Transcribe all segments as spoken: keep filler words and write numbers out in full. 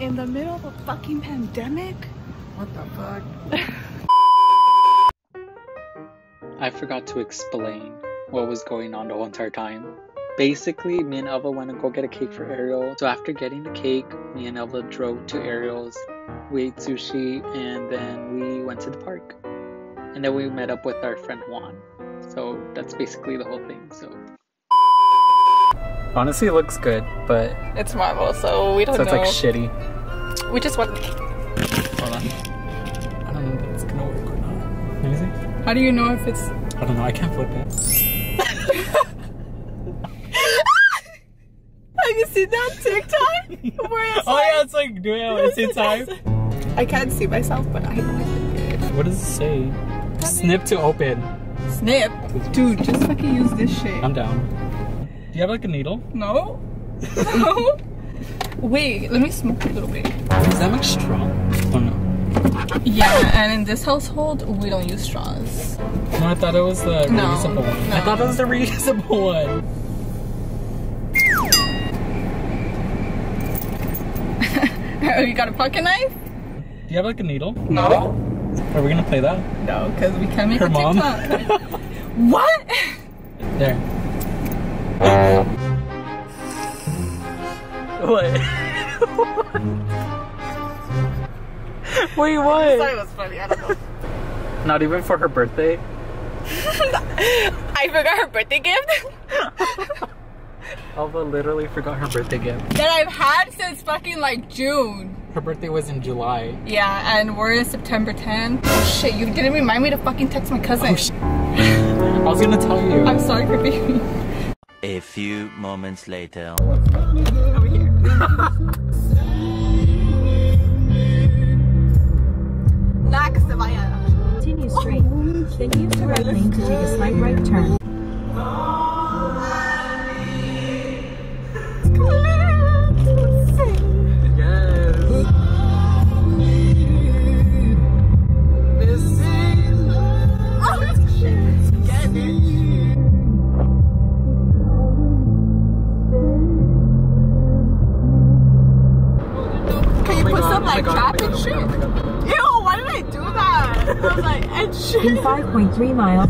in the middle of a fucking pandemic? What the fuck? I forgot to explain what was going on the whole entire time. Basically, me and Elva went to go get a cake for Ariel. So after getting the cake, me and Elva drove to Ariel's. We ate sushi and then we went to the park. And then we met up with our friend Juan. So that's basically the whole thing. So honestly, it looks good, but it's Marvel, so we don't know. So it's know. Like shitty. We just want. Hold on. I don't know if it's gonna work or not. Let me see. How do you know if it's? I don't know. I can't flip it. Have you seen that TikTok? Where it's oh like, yeah, it's like doing it at the same time. I can't see myself, but I can hear it. What does it say? Have Snip it? To open. Snip? Dude, just fucking use this shit. I'm down. Do you have like a needle? No. No. Wait, let me smoke a little bit. Is that much straw? Oh no. Yeah, and in this household, we don't use straws. No, I thought it was the no, reusable one. No. I thought it was the reusable one. Oh, you got a pocket knife? Do you have like a needle? No. Are we gonna play that? No, because we can't make her a mom. TikTok. What? There. What? What? Wait, what? I thought it was funny. I don't know. Not even for her birthday? I forgot her birthday gift? Elva literally forgot her birthday gift. That I've had since fucking like June. Her birthday was in July. Yeah, and we're in September tenth. Oh shit, you didn't remind me to fucking text my cousin. Oh, sh I was gonna tell you. I'm sorry for being me. A few moments later. Over here. Next, Amaya. Continue straight. Oh. Then use the right lane to take a slight right turn. In five point three miles.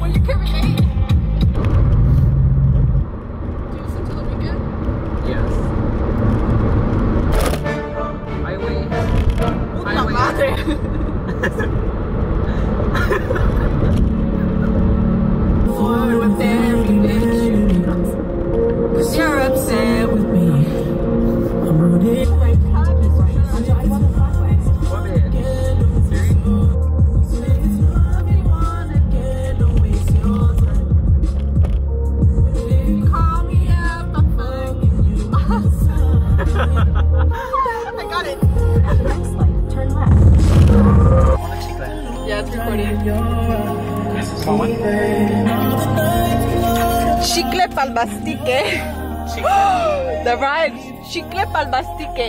When you can relate. Do you listen to the weekend? Yes. Chicle pal mastique. The rhyme. Chicle pal mastique.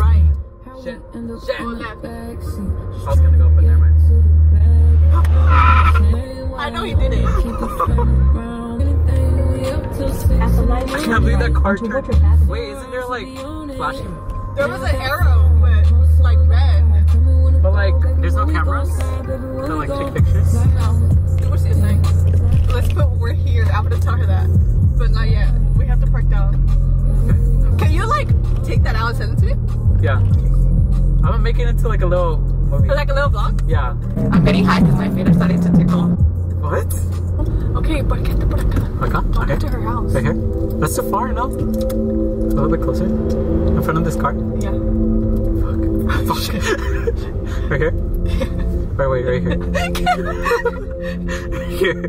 Right. Shit. Shit. I was gonna go, but never mind. I know he did it. I can't believe that car turned. Wait, isn't there like flashing? There was an arrow, but like red. But like, there's no cameras to like take pictures. No. Do what she's saying. Let's put we're here. I'm gonna tell her that, but not yet. We have to park down. Okay. Can you like take that out and send it to me? Yeah. I'm gonna make it into like a little movie. Like a little vlog? Yeah. I'm getting high because my feet are starting to tickle. What? Okay, but get the park. Park okay. To her house. Right here. That's so far enough. A little bit closer. In front of this car? Yeah. Fuck. Fuck. Right here? Yeah. Right, wait, right here. Right here.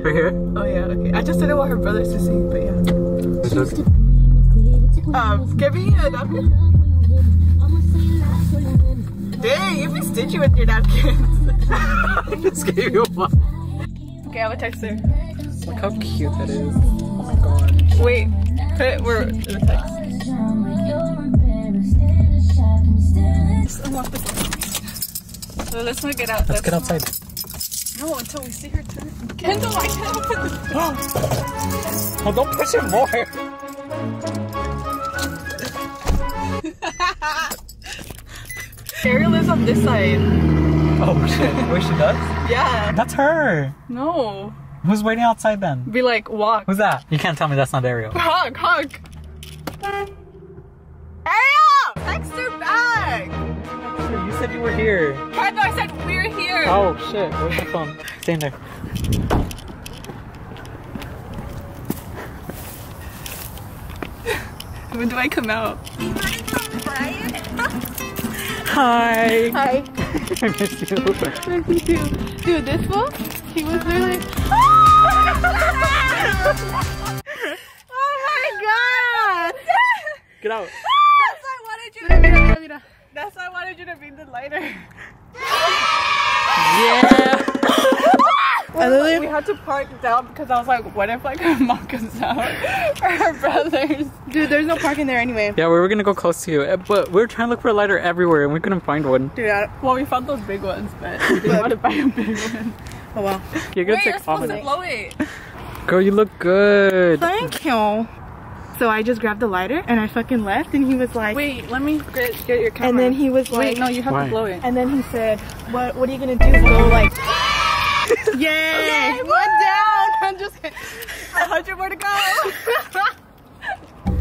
Right here? Oh yeah, okay. I just didn't want her brothers to see, but yeah. It's okay. Um, give me a napkin. Dang, you be stitchy with your napkins. I just gave you one. Okay, I'm gonna text her. Look how cute that is. Oh my god. Wait, put it where it text. Unlock this one. So let's not get out. Let's get outside. No, until we see her turn. Kendall, I can't open this. Oh, don't push it more. Ariel lives on this side. Oh shit, wait, she does? Yeah. That's her. No. Who's waiting outside then? Be like, walk. Who's that? You can't tell me that's not Ariel. Honk, honk. Ariel! Text her back! You said you were here. I thought I said we're here. Oh shit, where's my phone? Stay in there. When do I come out? Brian. Hi. Hi. I miss you. I miss you too. Dude, this one, he was really. Oh, oh my god! Get out. That's why I wanted you to. Be... That's why I wanted you to be the lighter. Yeah. I literally, we had to park down because I was like, what if like her mom comes out or her brothers? Dude, there's no parking there anyway. Yeah, we were gonna go close to you, but we were trying to look for a lighter everywhere and we couldn't find one. Dude, I, well, we found those big ones, but we didn't want to buy a big one. Oh well. You're gonna Wait, take you're supposed to blow it. Girl, you look good. Thank you. So I just grabbed the lighter and I fucking left, and he was like, wait, let me get, get your camera. And then he was like, wait, no, you have Why? to blow it. And then he said, what? What are you gonna do? Go like. Yay! Okay, one down! I'm just kidding. A hundred more to go!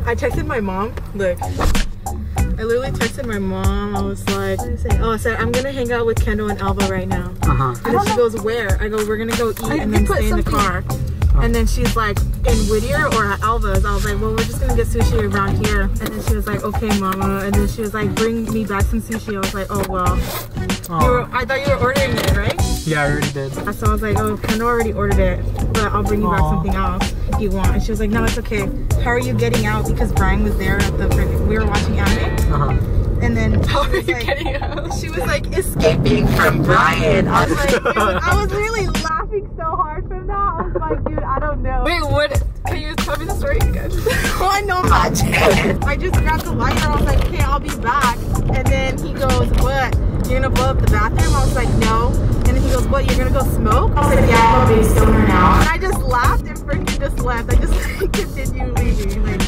I texted my mom. Look. I literally texted my mom. I was like, what did I say? Oh, I said, I'm gonna hang out with Kendall and Elva right now. Uh-huh. And then she goes, where? I go, we're gonna go eat I and then stay in something. the car. Oh. And then she's like, in Whittier or at Elva's? I was like, well, we're just gonna get sushi around here. And then she was like, okay, mama. And then she was like, bring me back some sushi. I was like, oh, well. You were, I thought you were ordering it, right? Yeah, I already did. So I was like, oh, Kendall already ordered it, but I'll bring you Aww. back something else if you want. And she was like, no, it's okay. How are you getting out? Because Brian was there at the freaking, we were watching anime. Uh-huh. And then how are you like, getting out? She was like, escaping from Brian. I was like, dude, I was really laughing so hard from that. I was like, dude, I don't know. Wait, what? Can you tell me the story again? Oh, I know much. I just grabbed the lighter. I was like, okay, I'll be back. And then he goes, what? You're gonna blow up the bathroom? I was like, no. And then he goes, what, you're gonna go smoke? I was like, yeah, I'm a stoner now. And I just laughed and freaking just left. I just like, continued leaving. Like,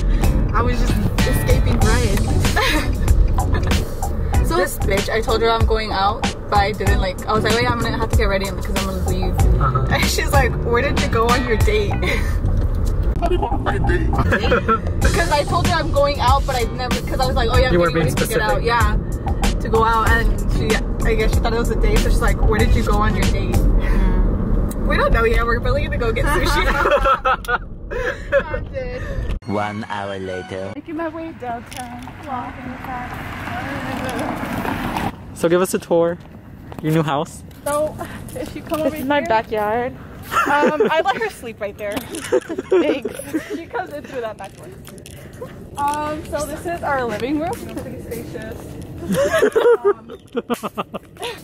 I was just escaping Brian. So this bitch, I told her I'm going out, but I didn't like, I was like, wait, I'm gonna have to get ready because I'm gonna leave. Uh-huh. And she's like, where did you go on your date? My date. Because I told her I'm going out, but I never, because I was like, oh yeah, I'm getting ready to get out. Yeah. To go out, and she, I guess she thought it was a date, so she's like, where did you go on your date? Mm. We don't know yet, we're really gonna go get sushi. One hour later. Making my way downtown, walking back. So give us a tour, your new house. So, if you come this over is here. my backyard. um, I let her sleep right there. Thanks. She comes in through that back door. Um, so this is our living room. Pretty spacious. um,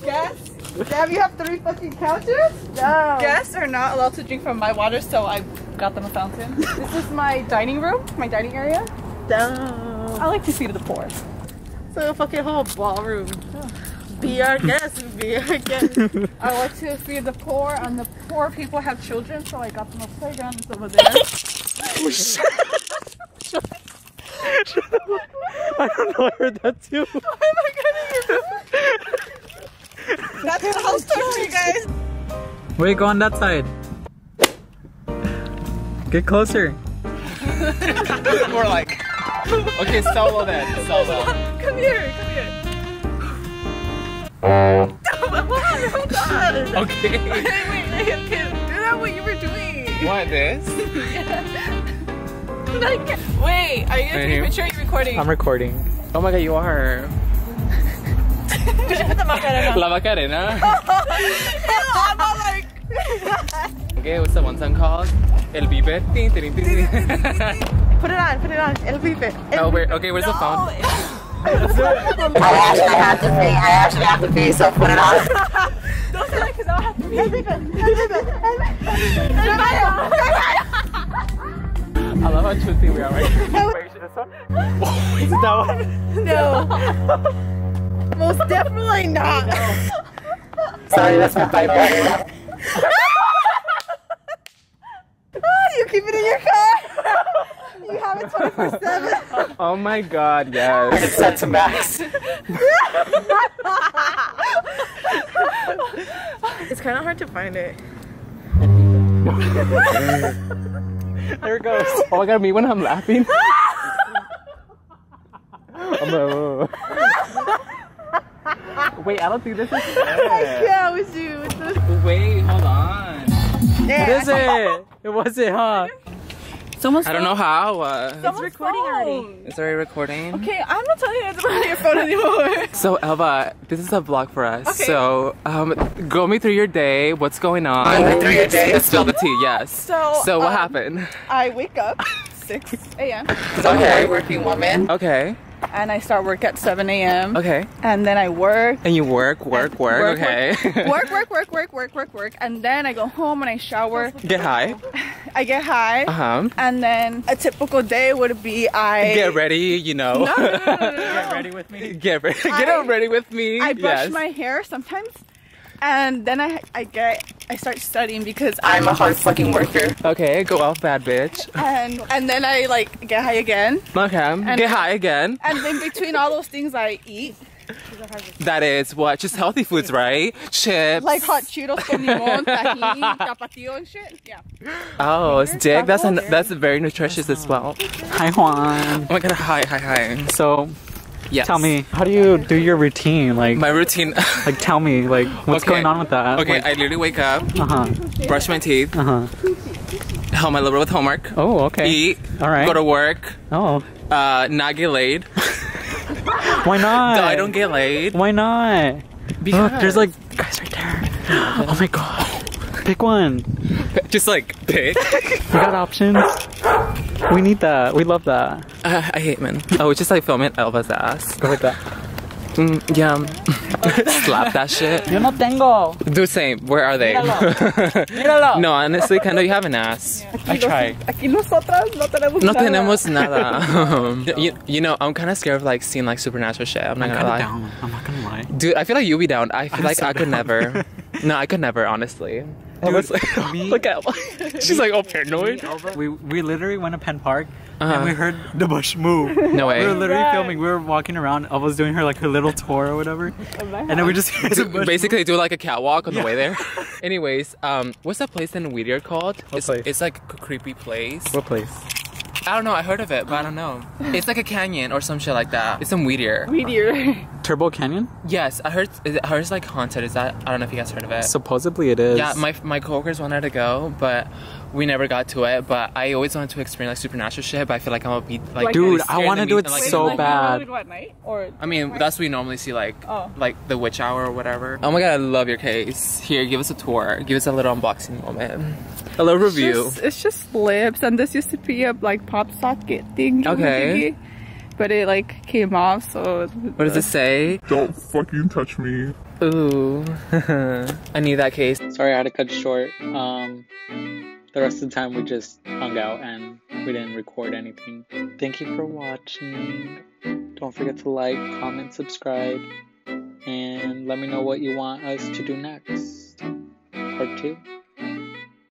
guests? Damn, you have three fucking couches? No. Guests are not allowed to drink from my water, so I got them a fountain. This is my dining room, my dining area. Damn. I like to feed the poor. So a fucking whole ballroom. Oh. Be our guest, be our guest. I like to feed the poor, and the poor people have children, so I got them a playground over there. Oh, shit. I don't know, I heard that too. Why am I getting you? That's the house tour for you guys. Wait, go on that side. Get closer. More like. Okay, solo then. Solo. Come here, come here. Okay. Wait, wait, wait. Do that what you were doing. What, this? Yeah. Like, wait, are you going to make sure you're recording? I'm recording. Oh my god, you are. Did you put the macarena? La macarena? I'm all like... Okay, what's the one song called? El Viper. Put it on, put it on. It'll be fit. It'll oh, wait, okay, where's no. the phone? Let's do it. I actually have to pee. I actually have to pee, so put it on. Don't say that because I'll have to pee. It'll be fit. It'll be fit. I love how twisty we are right here. Wait, is it this one? Is it that one? No. Most definitely not. Sorry, that's my fiber. You keep it in your car. You have it twenty-four seven. Oh my god, yes. It's set to max. It's kind of hard to find it. There it goes. Oh, I gotta meet when I'm laughing. I'm like, whoa. Wait, I don't think this is fair. I can't with you. It's so... Wait, hold on. Yeah. What is it? It wasn't, huh? Someone's I don't know how. Uh, it's recording phone. already. It's already recording. Okay, I'm not telling you guys about your phone anymore. So, Elva, this is a vlog for us. Okay. So, um, go me through your day. What's going on? Oh, oh, through your day? Let's spill the tea, yes. So, so what um, happened? I wake up six A M So I'm a working woman. Okay. And I start work at seven A M Okay. And then I work. And you work, work, work, work okay. Work, work, work, work, work, work, work. And then I go home and I shower. Get high. I get high. Uh-huh. And then a typical day would be I... Get ready, you know. No, no, no, no, no, no. Get ready with me. Get, re I, get out ready with me. I brush yes. my hair sometimes. And then I, I get... I start studying because I'm, I'm a hard fucking worker. Okay, go off, bad bitch. And and then I like get high again. Okay, and, get high again. And then between all those things I eat. That is what? Just healthy foods, right? Chips. Like hot Cheetos con limon, tahini, tapatio and shit. Yeah. Oh, it's dick. That's an, that's very nutritious as well. Hi, Juan. Oh my god, hi, hi, hi. So. Yes. Tell me, how do you do your routine? Like my routine. Like tell me, like what's okay. going on with that? Okay, like, I literally wake up, uh-huh. brush my teeth, uh-huh. help my little with homework. Oh, okay. Eat. All right. Go to work. Oh. Uh, not get laid. Why not? No, I don't get laid. Why not? Because Look, there's like guys right there. Oh my god. Pick one. Just like pick. We got options. We need that. We love that. Uh, I hate men. Oh, just like filming Elva's ass. Go like that. Mm, yum. Slap that shit. Yo no tengo. Do same. Where are they? Míralo. Míralo. No, honestly, Kendall, you have an ass. Yeah. I try. Aquí nosotras no tenemos no nada. Tenemos nada. you, you know, I'm kind of scared of like seeing like supernatural shit. I'm not I'm gonna lie. Down. I'm not gonna lie. Dude, I feel like you'll be down. I feel I'm like so I could down. never. No, I could never, honestly. Dude, was like, me, look at Elva. She's like all paranoid. We we literally went to Penn Park uh-huh. and we heard the bush move. No way. We were literally yeah. filming. We were walking around. Elva's doing her like her little tour or whatever. And then we just heard the bush basically move. Do like a catwalk on yeah. the way there. Anyways, um, what's that place in Whittier called? What it's, place? It's like a creepy place. What place? I don't know. I heard of it, but I don't know. It's like a canyon or some shit like that. It's in Whittier. Whittier. Turbo Canyon? Yes, I heard. Is it, I heard it's like haunted. Is that? I don't know if you guys heard of it. Supposedly it is. Yeah, my my coworkers wanted to go, but we never got to it. But I always wanted to experience like supernatural shit. But I feel like I'm a beat. Like, like dude, I want to do it like, so like, bad. Like, what night or? I mean, night? That's what we normally see, like oh. like the witch hour or whatever. Oh my god, I love your case. Here, give us a tour. Give us a little unboxing moment. A little it's review. Just, it's just lips, and this used to be a like pop socket thing. Okay. Thingy. But it like came off, so... What does it say? Don't fucking touch me. Ooh. I need that case. Sorry, I had to cut short. Um, the rest of the time we just hung out and we didn't record anything. Thank you for watching. Don't forget to like, comment, subscribe, and let me know what you want us to do next. Part two.